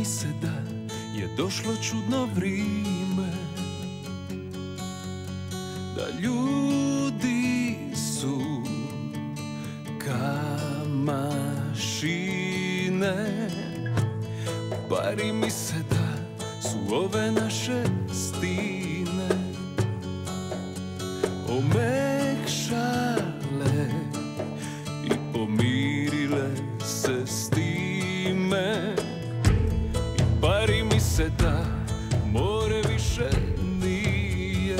mi se da je došlo čudno vrijeme, da ljudi su ka mašine. Bari mi se da su ove naše stine omekšale i pomirile se s time. Bari mi se da more više nije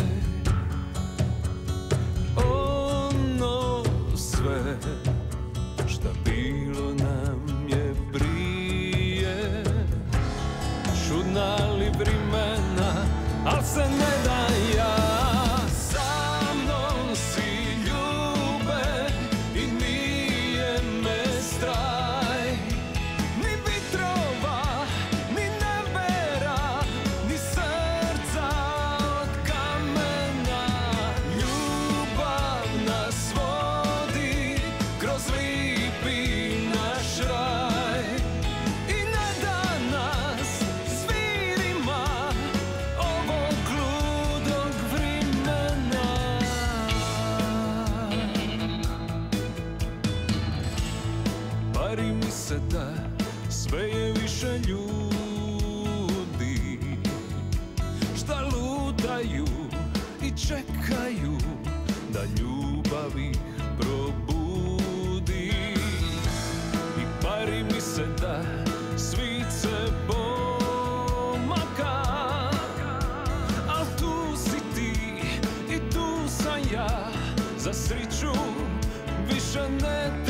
ono sve šta bilo nam je prije. Čudna li vrimena, al se ne da ja. Bari mi se da sve je više ljudi šta ludaju i čekaju da ljubav ih probudi. I bari mi se da svi se pomaka, al tu si ti i tu sam ja, za sreću više ne treba.